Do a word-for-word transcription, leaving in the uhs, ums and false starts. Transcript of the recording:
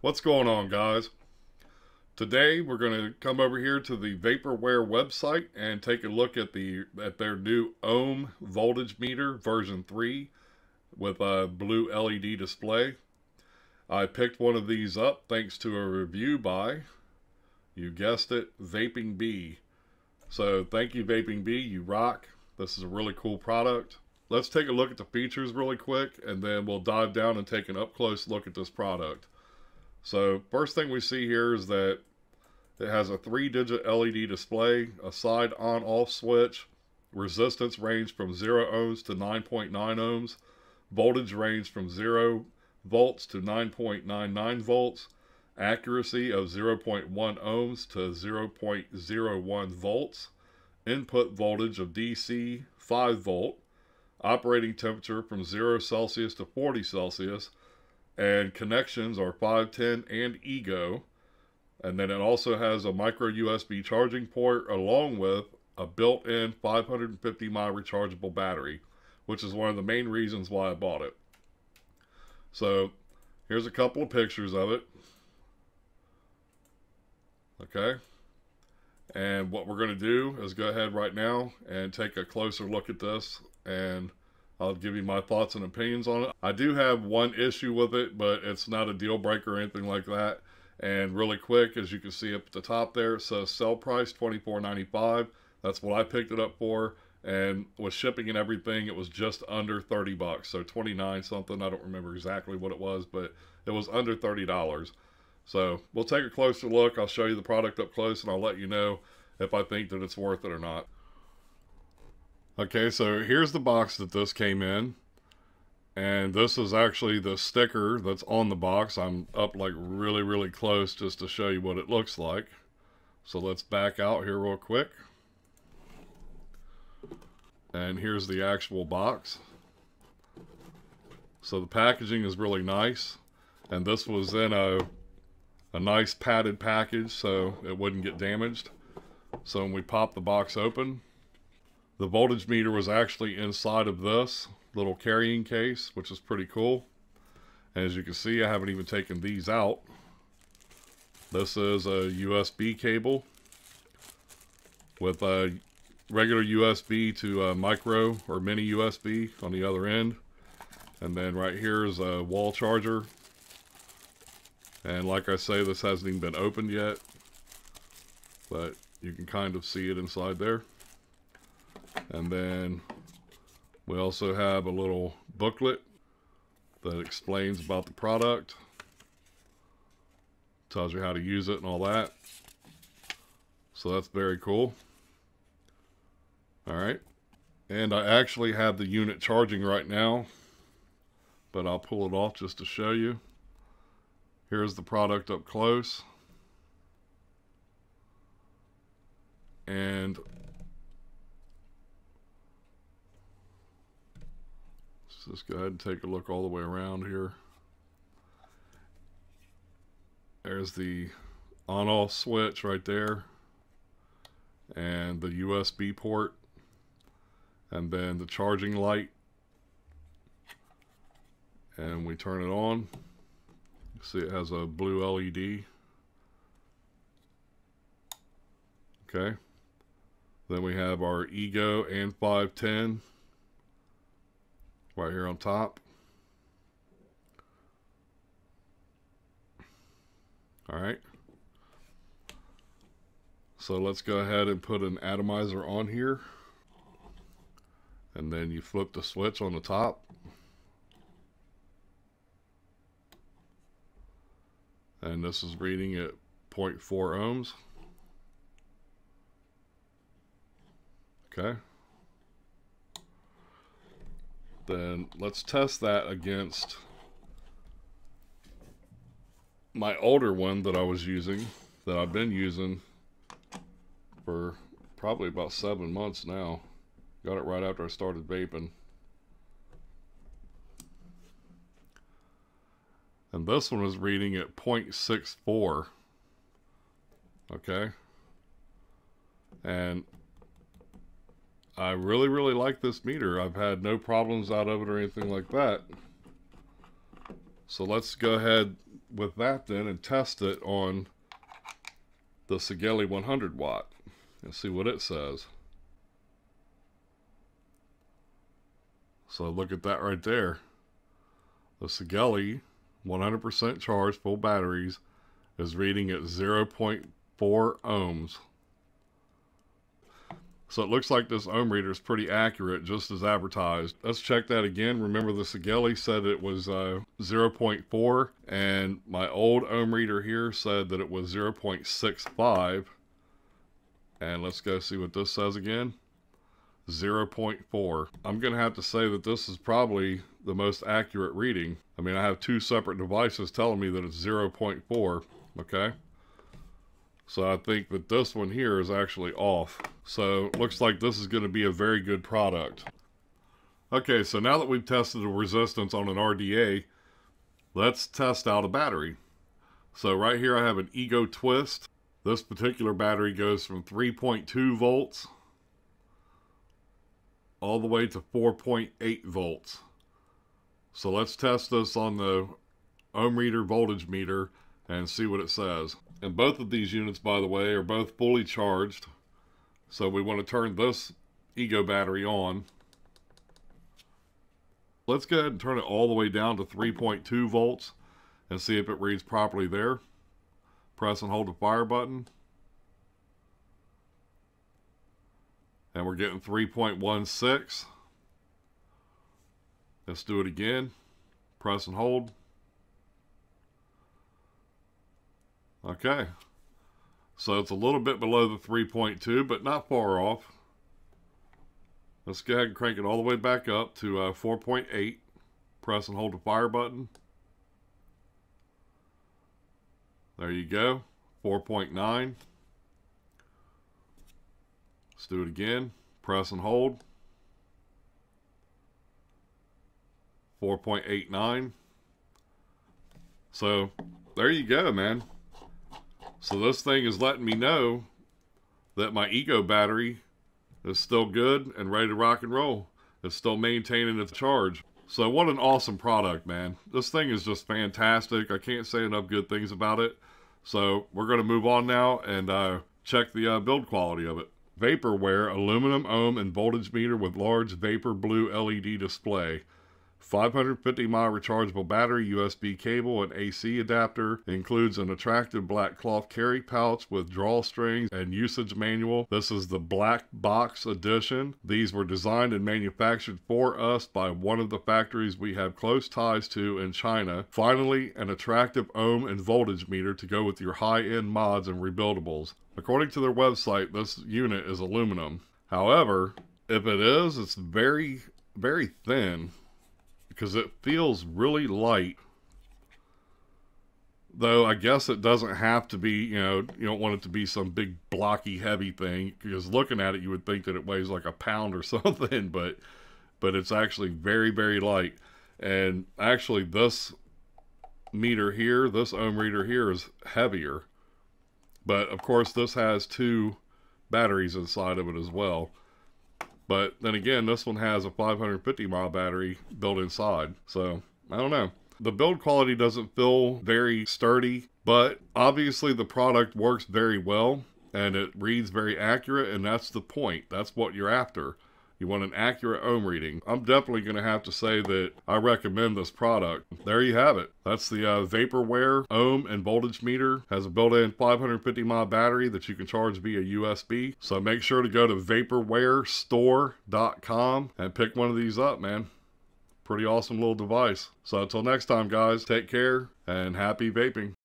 What's going on, guys? Today we're going to come over here to the Vaporware website and take a look at the at their new ohm voltage meter version three with a blue L E D display. I picked one of these up thanks to a review by, you guessed it, Vaping B. So thank you, Vaping B, you rock. This is a really cool product. Let's take a look at the features really quick and then we'll dive down and take an up-close look at this product. So first thing we see here is that it has a three-digit L E D display, a side on-off switch, resistance range from zero ohms to nine point nine ohms, voltage range from zero volts to nine point nine nine volts, accuracy of zero point one ohms to zero point zero one volts, input voltage of D C five volt, operating temperature from zero Celsius to forty Celsius, and connections are five ten and Ego. And then it also has a micro U S B charging port along with a built-in five hundred fifty milliamp hour rechargeable battery, which is one of the main reasons why I bought it. So here's a couple of pictures of it. Okay. And what we're going to do is go ahead right now and take a closer look at this, and I'll give you my thoughts and opinions on it. I do have one issue with it, but it's not a deal breaker or anything like that. And really quick, as you can see up at the top there, it says sell price twenty-four ninety-five. That's what I picked it up for. And with shipping and everything, it was just under thirty bucks. So twenty-nine something, I don't remember exactly what it was, but it was under thirty dollars. So we'll take a closer look. I'll show you the product up close and I'll let you know if I think that it's worth it or not. Okay, so here's the box that this came in, and this is actually the sticker that's on the box. I'm up like really, really close just to show you what it looks like. So let's back out here real quick. And here's the actual box. So the packaging is really nice, and this was in a, a nice padded package so it wouldn't get damaged. So when we pop the box open, the voltage meter was actually inside of this little carrying case, which is pretty cool. And as you can see, I haven't even taken these out. This is a U S B cable with a regular U S B to a micro or mini U S B on the other end. And then right here is a wall charger. And like I say, this hasn't even been opened yet, but you can kind of see it inside there. And then we also have a little booklet that explains about the product, tells you how to use it and all that. So that's very cool. All right. And I actually have the unit charging right now, but I'll pull it off just to show you. Here's the product up close. And let's go ahead and take a look all the way around here. There's the on-off switch right there, and the U S B port, and then the charging light. And we turn it on. You see it has a blue L E D. Okay. Then we have our Ego and five ten. Right here on top. All right. So let's go ahead and put an atomizer on here. And then you flip the switch on the top. And this is reading at zero point four ohms. Okay. Then let's test that against my older one that I was using, that I've been using for probably about seven months now. Got it right after I started vaping. And this one was reading at zero point six four. Okay. And I really, really like this meter. I've had no problems out of it or anything like that. So let's go ahead with that then and test it on the Sigelei one hundred watt and see what it says. So look at that right there. The Sigelei one hundred percent charged full batteries is reading at zero point four ohms. So it looks like this ohm reader is pretty accurate, just as advertised. Let's check that again. Remember, the Sigelei said it was uh, zero point four, and my old ohm reader here said that it was zero point six five. And let's go see what this says again. zero point four. I'm going to have to say that this is probably the most accurate reading. I mean, I have two separate devices telling me that it's zero point four, okay? So I think that this one here is actually off. So it looks like this is going to be a very good product. Okay, so now that we've tested the resistance on an R D A, let's test out a battery. So right here I have an Ego Twist. This particular battery goes from three point two volts all the way to four point eight volts. So let's test this on the ohm reader voltage meter and see what it says. And both of these units, by the way, are both fully charged. So we want to turn this Ego battery on. Let's go ahead and turn it all the way down to three point two volts and see if it reads properly there. Press and hold the fire button. And we're getting three point one six. Let's do it again. Press and hold. Okay, so it's a little bit below the three point two, but not far off. Let's go ahead and crank it all the way back up to uh, four point eight. Press and hold the fire button. There you go, four point nine. Let's do it again. Press and hold. four point eight nine. So there you go, man. So this thing is letting me know that my Ego battery is still good and ready to rock and roll. It's still maintaining its charge. So what an awesome product, man. This thing is just fantastic. I can't say enough good things about it. So we're going to move on now and uh, check the uh, build quality of it. Vaporware aluminum ohm and voltage meter with large vapor blue L E D display. five hundred fifty mile rechargeable battery, U S B cable, and A C adapter. Includes an attractive black cloth carry pouch with drawstrings and usage manual. This is the black box edition. These were designed and manufactured for us by one of the factories we have close ties to in China. Finally, an attractive ohm and voltage meter to go with your high-end mods and rebuildables. According to their website, this unit is aluminum. However, if it is, it's very, very thin, because it feels really light. Though I guess it doesn't have to be, you know, you don't want it to be some big blocky heavy thing, because looking at it you would think that it weighs like a pound or something, but but it's actually very, very light. And actually this meter here, this ohm reader here, is heavier. But of course this has two batteries inside of it as well. But then again, this one has a five hundred fifty mile battery built inside. So, I don't know. The build quality doesn't feel very sturdy, but obviously the product works very well and it reads very accurate, and that's the point. That's what you're after. You want an accurate ohm reading. I'm definitely going to have to say that I recommend this product. There you have it. That's the uh, Vaporware ohm and voltage meter. Has a built-in five hundred fifty mile battery that you can charge via U S B. So make sure to go to Vaporware Store dot com and pick one of these up, man. Pretty awesome little device. So until next time, guys, take care and happy vaping.